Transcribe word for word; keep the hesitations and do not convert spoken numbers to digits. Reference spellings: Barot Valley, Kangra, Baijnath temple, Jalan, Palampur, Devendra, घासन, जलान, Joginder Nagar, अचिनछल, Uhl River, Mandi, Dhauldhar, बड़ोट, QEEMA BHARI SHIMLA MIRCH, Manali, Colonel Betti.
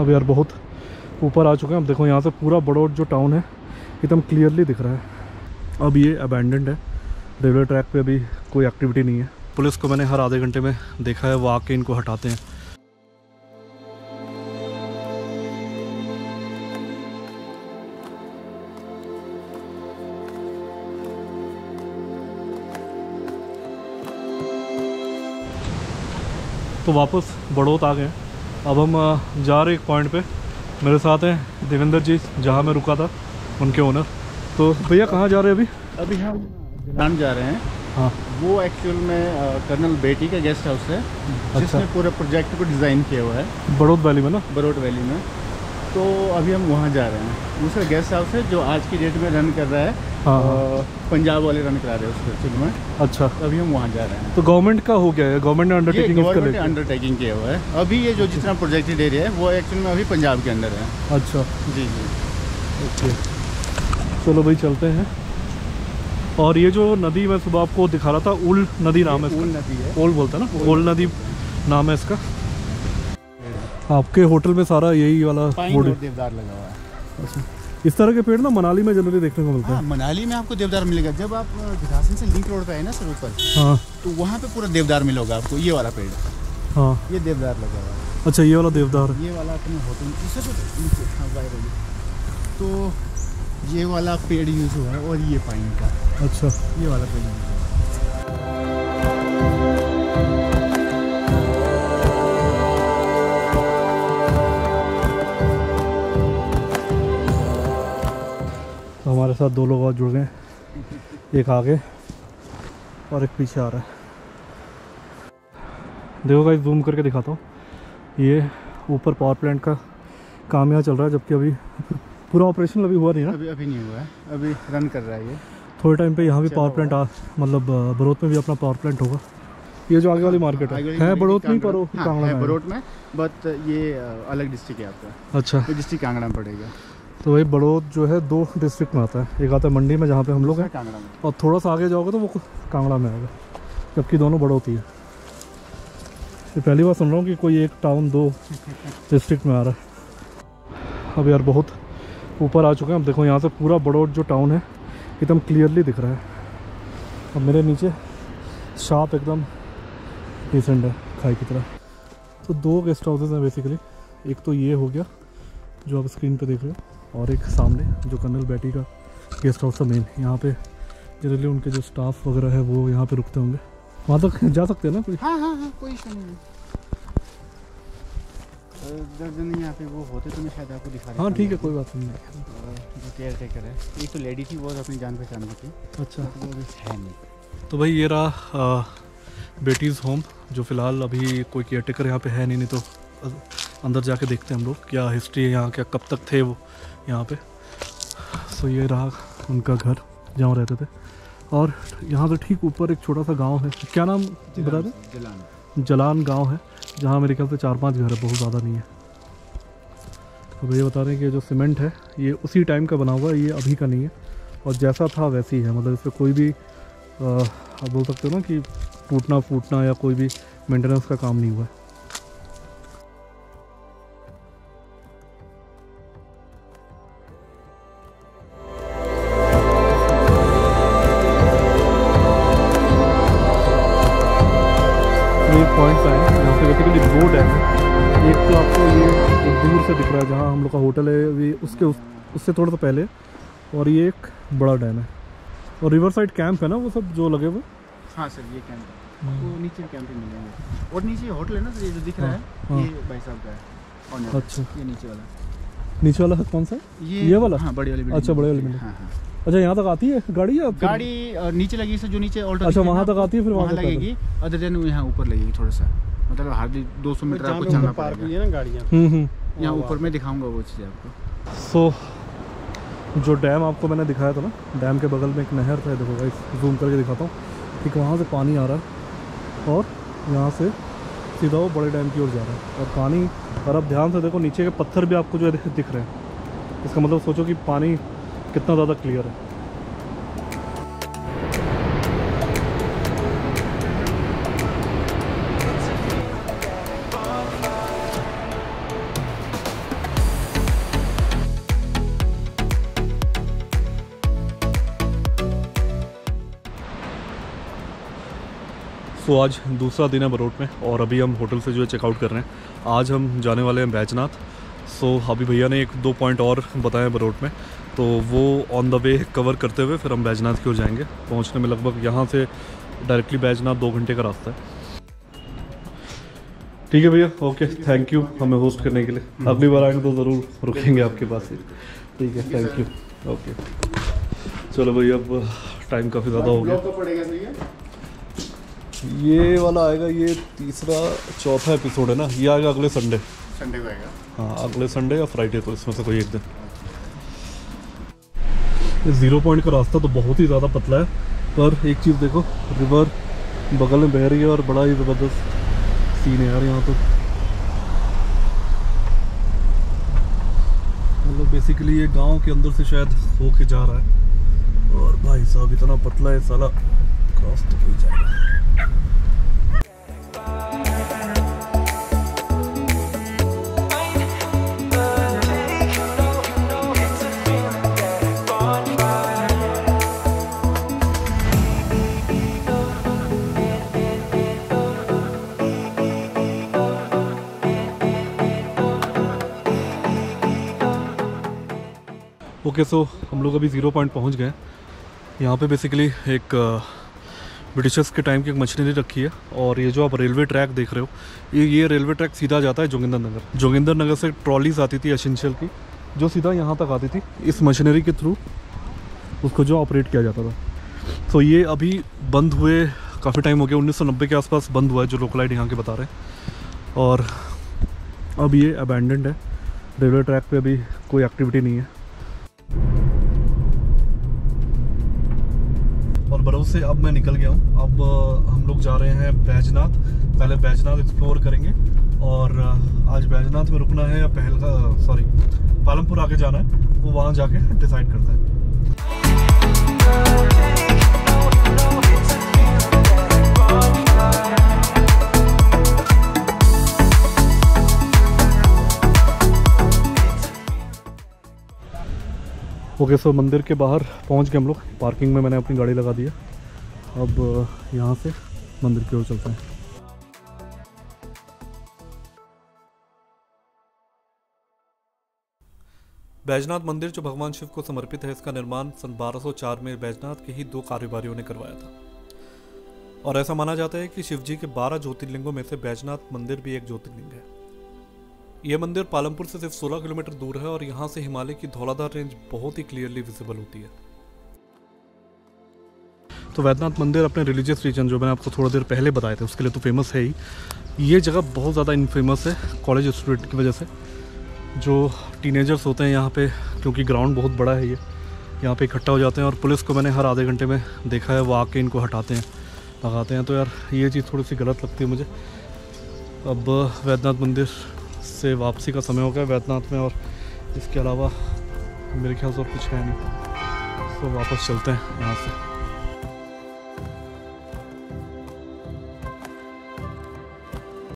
अब यार बहुत ऊपर आ चुके हैं। अब देखो यहाँ से पूरा बड़ोट जो टाउन है एकदम क्लियरली दिख रहा है। अब ये अबैंडेंड है, रेलवे ट्रैक पे अभी कोई एक्टिविटी नहीं है। पुलिस को मैंने हर आधे घंटे में देखा है, वो आके इनको हटाते हैं। तो वापस बड़ौत आ गए। अब हम जा रहे एक पॉइंट पे, मेरे साथ हैं देवेंद्र जी, जहाँ मैं रुका था, उनके ओनर। तो भैया कहाँ जा रहे हैं अभी? अभी हम जलान जा रहे हैं। हाँ, वो एक्चुअल में कर्नल बेटी का गेस्ट हाउस है। अच्छा। जिसने पूरा प्रोजेक्ट को डिज़ाइन किया हुआ है बड़ौत वैली में ना, बड़ौत वैली में। तो अभी हम वहाँ जा रहे हैं। दूसरा गेस्ट हाउस है जो आज की डेट में रन कर रहा है। हाँ, हाँ। पंजाब वाले रन करा रहे हैं उस फिल्म में। अच्छा, अभी हम वहाँ जा रहे हैं। तो गवर्नमेंट का हो गया है, गवर्नमेंट ने अंडरटेकिंग गवर्नमेंट ने अंडरटेकिंग किया हुआ है। अभी ये जो जितना प्रोजेक्टेड एरिया है वो एक्चुअल में अभी पंजाब के अंदर है। अच्छा जी जी, ओके, चलो भाई चलते हैं। और ये जो नदी मैं सुबह आपको दिखा रहा था, उल नदी नाम है, उल नदी है, ओल बोलता है ना, ओल नदी नाम है इसका। आपके होटल में सारा यही वाला देवदार लगा हुआ है। अच्छा, इस तरह के पेड़ ना मनाली में जनरली देखने को मिलता है। मनाली में आपको देवदार मिलेगा, जब आप घासन से लिंक रोड पे है ना सर ऊपर। हाँ, तो वहाँ पे पूरा देवदार मिलेगा आपको, ये वाला पेड़। हाँ, ये देवदार लगा हुआ है। अच्छा, ये वाला देवदार है। ये वाला अपने होटल में, तो ये वाला पेड़ यूज हुआ है और ये पाइन का। अच्छा, ये वाला पेड़। हमारे साथ दो लोग और जुड़ गए, एक आगे और एक पीछे आ रहा है। देखो गाइस, जूम करके दिखाता हूँ, ये ऊपर पावर प्लांट का काम यहाँ चल रहा है, जबकि अभी पूरा ऑपरेशन अभी हुआ नहीं ना, अभी अभी नहीं हुआ है, अभी रन कर रहा है ये। थोड़े टाइम पे यहाँ भी पावर प्लांट आ, मतलब बड़ौत में भी अपना पावर प्लांट होगा। ये जो आगे वाली मार्केट है बड़ौत में, बड़ौत में, बट ये अलग डिस्ट्रिक्ट है आपका। अच्छा, डिस्ट्रिक्ट कांगड़ा में पड़ेगा। तो वही बड़ौत जो है दो डिस्ट्रिक्ट में आता है, एक आता है मंडी में जहाँ पे हम लोग हैं, और थोड़ा सा आगे जाओगे तो वो कांगड़ा में आएगा, जबकि दोनों बड़ौत ही है। ये पहली बार सुन रहा हूँ कि कोई एक टाउन दो डिस्ट्रिक्ट में आ रहा है। अब यार बहुत ऊपर आ चुके हैं। अब देखो यहाँ से पूरा बड़ौत जो टाउन है एकदम क्लियरली दिख रहा है। अब मेरे नीचे शॉप एकदम डिसेंट है, खाई की तरह। तो दो गेस्ट हाउसेज हैं बेसिकली, एक तो ये हो गया जो आप स्क्रीन पर देख रहे हो, और एक सामने जो कर्नल बेटी का गेस्ट हाउस था मेन। यहाँ पे जनरली उनके जो स्टाफ वगैरह है वो यहाँ पे रुकते होंगे। वहाँ तक जा सकते हैं ना कोई? हाँ हाँ हाँ, कोई इशू नहीं है। यहाँ पे वो होते तो मैं शायद आपको दिखा रहा। हाँ ठीक है, कोई बात नहीं। जो केयर टेकर है, एक तो लेडी थी, वो अपनी जान पहचान की थी। अच्छा, है नहीं। तो भाई ये रहा बेटीज़ होम, जो फिलहाल अभी कोई केयर टेकर यहाँ पे है नहीं, नहीं तो अंदर जाके देखते हैं हम लोग क्या हिस्ट्री है यहाँ, क्या कब तक थे वो यहाँ पे। सो so, ये रहा उनका घर जहाँ रहते थे। और यहाँ से ठीक ऊपर एक छोटा सा गांव है, क्या नाम बता दें? जलान, जलान गांव है, जहाँ मेरे ख्याल से चार पांच घर है, बहुत ज़्यादा नहीं है। तो भैया बता रहे हैं कि जो सीमेंट है ये उसी टाइम का बना हुआ है, ये अभी का नहीं है, और जैसा था वैसे ही है। मतलब इसमें कोई भी आप बोल सकते हो ना कि टूटना फूटना या कोई भी मेंटेनेंस का काम नहीं हुआ है। का होटल है अभी उसके उस, उससे थोड़ा सा पहले, और ये एक बड़ा डैम है, और रिवर साइड कैंप है ना वो सब जो लगे हुए। हाँ सर, ये कैंप है, वो नीचे कैंपिंग मिल जाएंगे, और नीचे होटल है ना सर, ये जो दिख रहा है। हाँ, ये भाई साहब का है। अच्छा, ये नीचे वाला, नीचे वाला कौन सा? ये ये वाला। हाँ, बड़ी वाली। अच्छा, बड़ी वाली बिल्डिंग। अच्छा, यहाँ तक आती है गाड़ी? गाड़ी नीचे लगी सर, जो नीचे ऑल्टो। अच्छा, वहाँ तक आती है, फिर वहाँ लगेगी, अदर देन यहाँ ऊपर लगेगी थोड़ा सा, मतलब हार्डली दो सौ मीटर आपको चलना पड़ेगा ना गाड़ियाँ। यहाँ ऊपर मैं दिखाऊंगा वो चीज़ आपको। सो so, जो डैम आपको मैंने दिखाया था ना, डैम के बगल में एक नहर था, देखो गाइस जूम करके दिखाता हूँ, ठीक वहाँ से पानी आ रहा है, और यहाँ से सीधा वो बड़े डैम की ओर जा रहा है। और पानी, और अब ध्यान से देखो नीचे के पत्थर भी आपको जो है दिख रहे हैं, इसका मतलब सोचो कि पानी कितना ज़्यादा क्लियर है। दोस्तों आज दूसरा दिन है बरोट में और अभी हम होटल से जो है चेकआउट कर रहे हैं। आज हम जाने वाले हैं बैजनाथ। सो अभी भैया ने एक दो पॉइंट और बताए बरोट में, तो वो ऑन द वे कवर करते हुए फिर हम बैजनाथ की ओर जाएंगे। पहुंचने में लगभग यहाँ से डायरेक्टली बैजनाथ दो घंटे का रास्ता है। ठीक है भैया, ओके, थैंक यू हमें होस्ट करने के लिए। अगली बार आएंगे तो ज़रूर रुकेंगे आपके पास ही। ठीक है, थैंक यू, ओके। चलो भैया, अब टाइम काफ़ी ज़्यादा हो गया। ये वाला आएगा, ये तीसरा चौथा एपिसोड है ना, ये आएगा अगले संडे संडे को आएगा। हाँ, अगले संडे या फ्राइडे, तो इसमें से कोई एक दिन। ज़ीरो पॉइंट का रास्ता तो बहुत ही ज़्यादा पतला है, पर एक चीज़ देखो, रिवर बगल में बह रही है और बड़ा ही ज़बरदस्त सीन है यार यहाँ तो। मतलब बेसिकली ये गांव के अंदर से शायद होके जा रहा है, और भाई साहब इतना पतला है साला, क्रॉस तो हो जाएगा। ओके okay, सो so, हम लोग अभी ज़ीरो पॉइंट पहुँच गए। यहाँ पे बेसिकली एक ब्रिटिशर्स के टाइम की एक मशीनरी रखी है, और ये जो आप रेलवे ट्रैक देख रहे हो, ये ये रेलवे ट्रैक सीधा जाता है जोगिंदर नगर। जोगिंदर नगर से ट्रॉलीज आती थी अचिनछल की, जो सीधा यहाँ तक आती थी। इस मशीनरी के थ्रू उसको जो ऑपरेट किया जाता था। तो so, ये अभी बंद हुए काफ़ी टाइम हो गया, उन्नीस सौ नब्बे के आसपास बंद हुआ है, जो लोकलाइट यहाँ के बता रहे हैं। और अब ये अबैंडेंड है, रेलवे ट्रैक पर अभी कोई एक्टिविटी नहीं है। और बरोट से अब मैं निकल गया हूँ। अब हम लोग जा रहे हैं बैजनाथ। पहले बैजनाथ एक्सप्लोर करेंगे, और आज बैजनाथ में रुकना है या पहलगा सॉरी पालमपुर आके जाना है, वो वहाँ जाके डिसाइड करता है। ओके okay, सो so, मंदिर के बाहर पहुंच के हम लोग पार्किंग में मैंने अपनी गाड़ी लगा दी है। अब यहाँ से मंदिर की ओर चलते हैं। बैजनाथ मंदिर जो भगवान शिव को समर्पित है, इसका निर्माण सन बारह सौ चार में बैजनाथ के ही दो कारोबारियों ने करवाया था, और ऐसा माना जाता है कि शिवजी के बारह ज्योतिर्लिंगों में से बैजनाथ मंदिर भी एक ज्योतिर्लिंग है। यह मंदिर पालमपुर से सिर्फ सोलह किलोमीटर दूर है, और यहाँ से हिमालय की धौलाधार रेंज बहुत ही क्लियरली विजिबल होती है। तो बैजनाथ मंदिर अपने रिलीजियस रीजन जो मैंने आपको थोड़ी देर पहले बताए थे, उसके लिए तो फेमस है ही। ये जगह बहुत ज़्यादा इनफेमस है कॉलेज स्टूडेंट की वजह से। जो टीनेजर्स होते हैं यहाँ पे, क्योंकि ग्राउंड बहुत बड़ा है, ये यहाँ पे इकट्ठा हो जाते हैं, और पुलिस को मैंने हर आधे घंटे में देखा है, वो आके इनको हटाते हैं, भगाते हैं। तो यार ये चीज़ थोड़ी सी गलत लगती है मुझे। अब बैजनाथ मंदिर से वापसी का समय हो गया बैजनाथ में, और इसके अलावा मेरे ख्याल से और कुछ है नहीं। तो वापस चलते हैं यहाँ से।